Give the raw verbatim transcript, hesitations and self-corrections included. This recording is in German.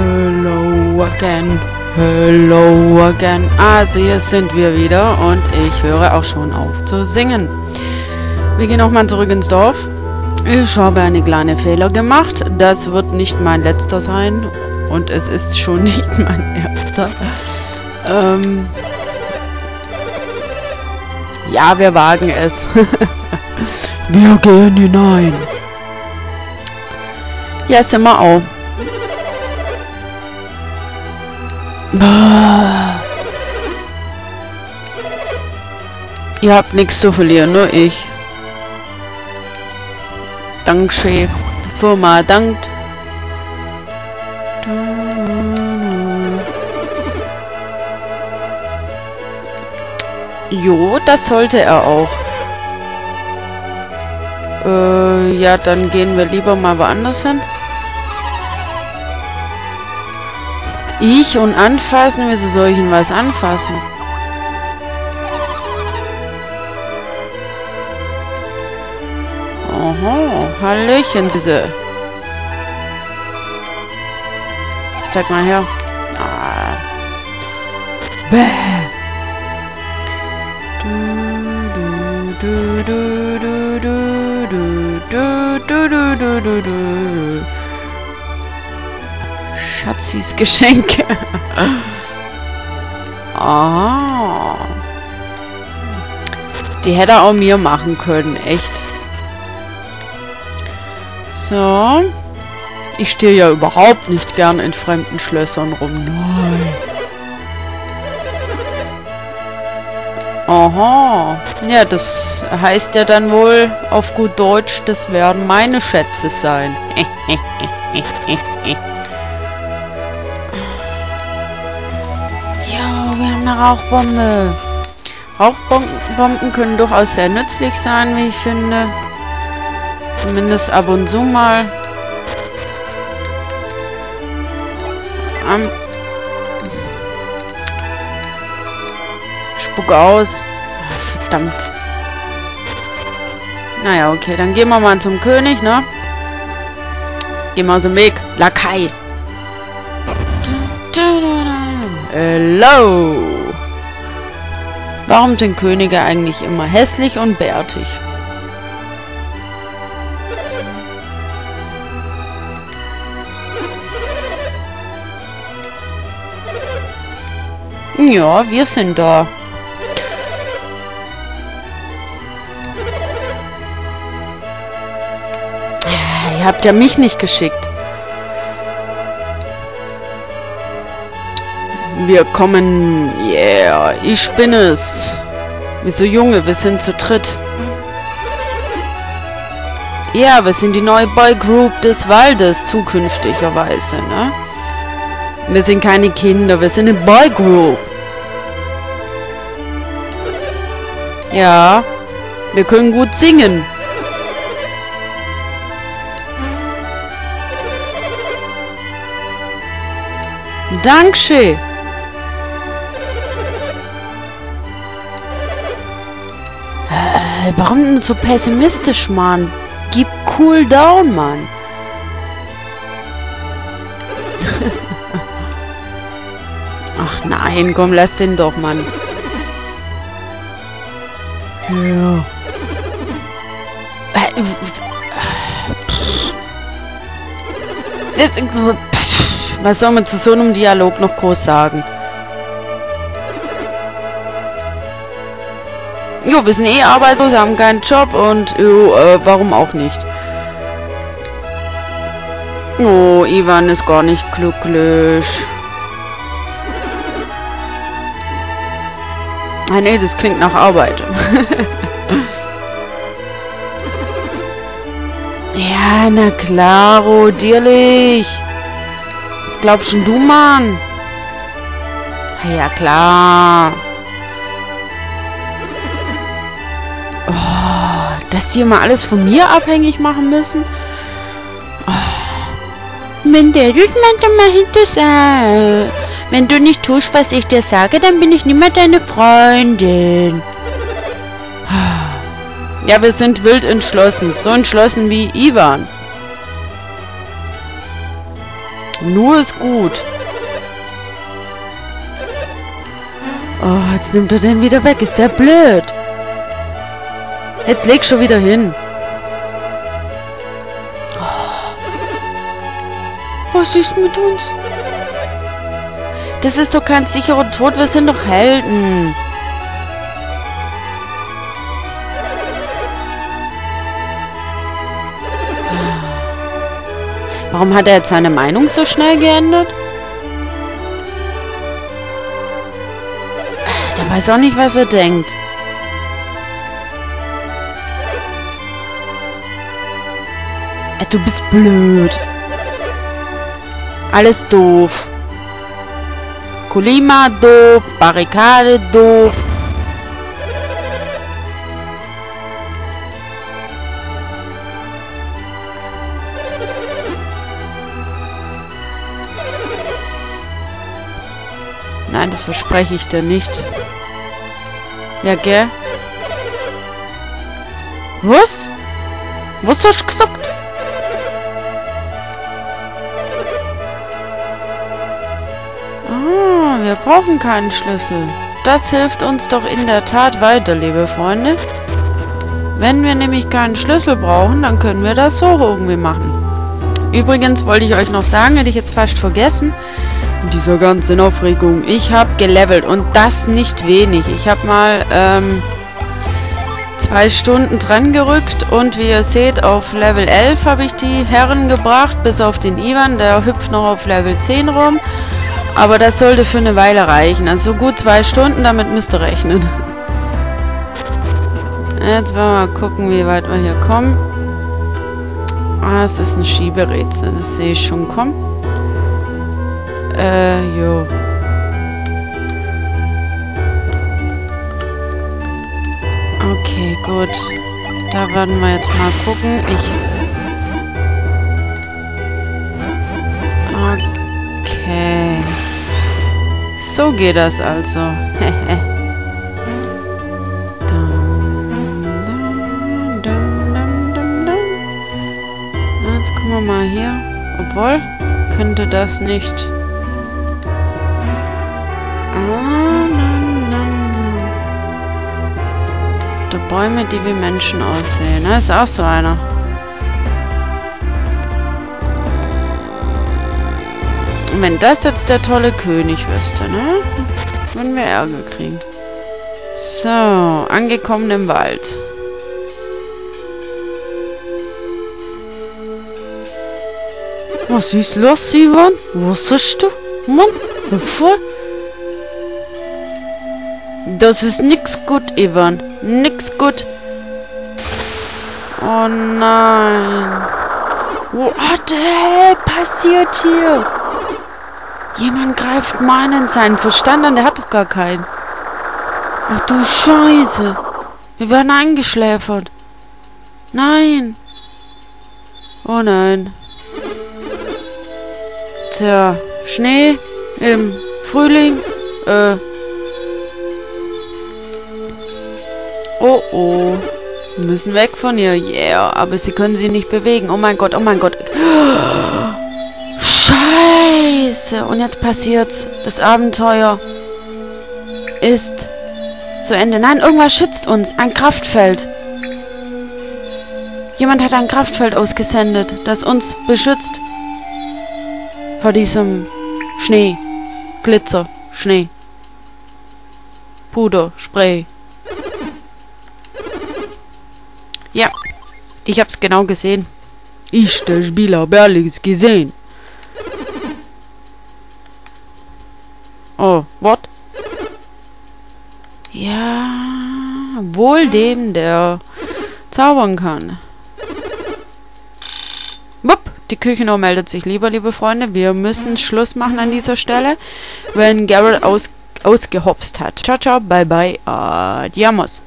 Hello again, hello again. Also hier sind wir wieder und ich höre auch schon auf zu singen. Wir gehen nochmal zurück ins Dorf. Ich habe einen kleinen Fehler gemacht. Das wird nicht mein letzter sein und es ist schon nicht mein erster. Ähm ja, wir wagen es. Wir gehen hinein. Ja, sind wir auch. Ah. Ihr habt nichts zu verlieren, nur ich. Dankeschön. Firma dankt. Jo, das sollte er auch. Äh, ja, dann gehen wir lieber mal woanders hin. Ich und anfassen? Wieso soll ich denn was anfassen? Oho, Hallöchen, diese. Zeig mal her. Ah. Bäh. Du, du, du, du, du, du, du, du, du, du, du, du. Schatzis Geschenke. Ah. Die hätte er auch mir machen können, echt. So. Ich stehe ja überhaupt nicht gern in fremden Schlössern rum. Nein. Aha. Ja, das heißt ja dann wohl auf gut Deutsch, das werden meine Schätze sein. Rauchbombe. Rauchbomben können durchaus sehr nützlich sein, wie ich finde. Zumindest ab und zu mal. Um. Spuck aus. Verdammt. Naja, okay, dann gehen wir mal zum König, ne? Gehen wir aus dem Weg. Lakai. Hello! Warum sind Könige eigentlich immer hässlich und bärtig? Ja, wir sind da. Ihr habt ja mich nicht geschickt. Wir kommen. Yeah, ich bin es. Wieso, Junge? Wir sind zu dritt. Ja, wir sind die neue Boygroup des Waldes zukünftigerweise, ne? Wir sind keine Kinder, wir sind eine Boygroup. Ja, wir können gut singen. Dankeschön. Warum denn so pessimistisch, Mann? Gib cool down, Mann. Ach nein, komm, lass den doch, Mann. Ja. Was soll man zu so einem Dialog noch groß sagen? Jo, wir sind eh arbeitslos, haben keinen Job und jo, äh, warum auch nicht? Oh, Ivan ist gar nicht glücklich. Ah ne, das klingt nach Arbeit. Ja, na klaro, dirlich. Was glaubst denn du, Mann? Ja, klar. Dass die immer alles von mir abhängig machen müssen? Wenn der Dude manchmal hinterher. Wenn du nicht tust, was ich dir sage, dann bin ich nicht mehr deine Freundin. Ja, wir sind wild entschlossen. So entschlossen wie Ivan. Nur ist gut. Oh, jetzt nimmt er den wieder weg. Ist der blöd. Jetzt leg schon wieder hin. Oh. Was ist mit uns? Das ist doch kein sicherer Tod. Wir sind doch Helden. Warum hat er jetzt seine Meinung so schnell geändert? Der weiß auch nicht, was er denkt. Ey, du bist blöd. Alles doof. Kulima doof, Barrikade doof. Nein, das verspreche ich dir nicht. Ja, gell? Was? Was hast du gesagt? Ah, wir brauchen keinen Schlüssel. Das hilft uns doch in der Tat weiter, liebe Freunde. Wenn wir nämlich keinen Schlüssel brauchen, dann können wir das so irgendwie machen. Übrigens wollte ich euch noch sagen, hätte ich jetzt fast vergessen. In dieser ganzen Aufregung. Ich habe gelevelt und das nicht wenig. Ich habe mal ähm, zwei Stunden dran gerückt und wie ihr seht, auf Level elf habe ich die Herren gebracht, bis auf den Ivan, der hüpft noch auf Level zehn rum. Aber das sollte für eine Weile reichen. Also gut zwei Stunden, damit müsst ihr rechnen. Jetzt wollen wir mal gucken, wie weit wir hier kommen. Ah, es ist ein Schieberätsel. Das sehe ich schon kommen. Äh, jo. Okay, gut. Da werden wir jetzt mal gucken. Ich... Okay. So geht das also. Hehe. Jetzt gucken wir mal hier. Obwohl, könnte das nicht... Der Bäume, die wie Menschen aussehen. Da ist auch so einer. Und wenn das jetzt der tolle König wüsste, ne? Würden wir Ärger kriegen. So, angekommen im Wald. Was ist los, Ivan? Was hast du? Mann, voll. Das ist nix gut, Ivan. Nix gut. Oh nein. What the hell passiert hier? Jemand greift meinen seinen Verstand an. Der hat doch gar keinen. Ach du Scheiße. Wir werden eingeschläfert. Nein. Oh nein. Tja, Schnee im Frühling. Äh... Oh, oh. Wir müssen weg von ihr. Yeah. Aber sie können sie nicht bewegen. Oh mein Gott, oh mein Gott. Scheiße. Und jetzt passiert's. Das Abenteuer ist zu Ende. Nein, irgendwas schützt uns. Ein Kraftfeld. Jemand hat ein Kraftfeld ausgesendet, das uns beschützt. Vor diesem Schnee. Glitzer. Schnee. Puder. Spray. Ja, ich hab's genau gesehen. Ich, der Spieler, Berlings, gesehen. Oh, what? Ja, wohl dem, der zaubern kann. Wupp, die Küchenuhr meldet sich lieber, liebe Freunde. Wir müssen Schluss machen an dieser Stelle, wenn Garet aus, ausgehopst hat. Ciao, ciao, bye, bye, adiamos.